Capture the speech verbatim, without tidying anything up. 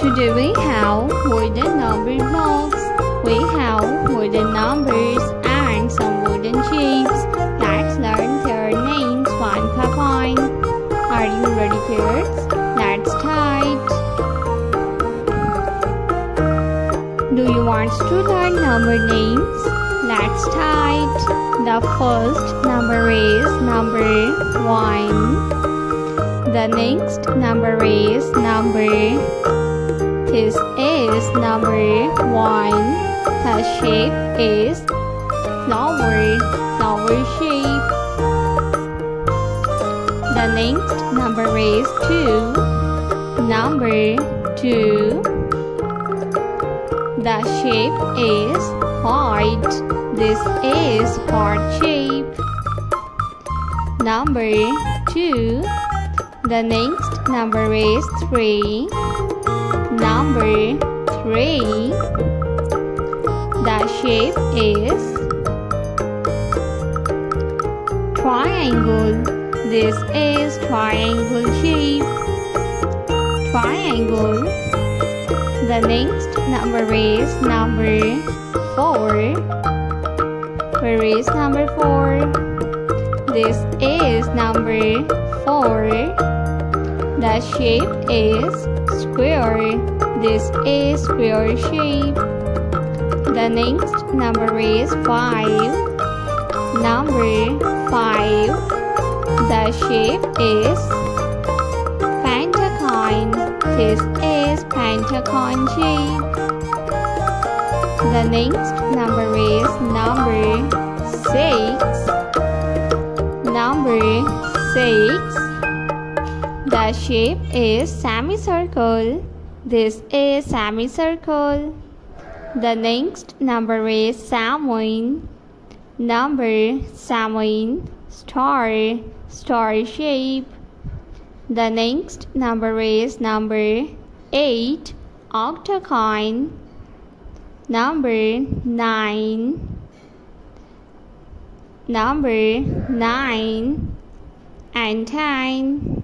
Today we have wooden number blocks. We have wooden numbers and some wooden shapes. Let's learn their names one by one. Are you ready, kids? Let's start. Do you want to learn number names? Let's start. The first number is number one. The next number is number. This is number one. The shape is flower, flower shape. The next number is two, number two. The shape is heart. This is heart shape. Number two. The next number is three. Number three. The shape is triangle. This is triangle shape. Triangle. The next number is number four. Where is number four? This is number four. The shape is square. This is square shape. The next number is five. Number five. The shape is pentagon. This is pentagon shape. The next number is number six. Number six. The shape is semicircle. This is semicircle. The next number is seven. Number seven. Star, star shape. The next number is number eight. Octagon. Number nine. Number nine and ten.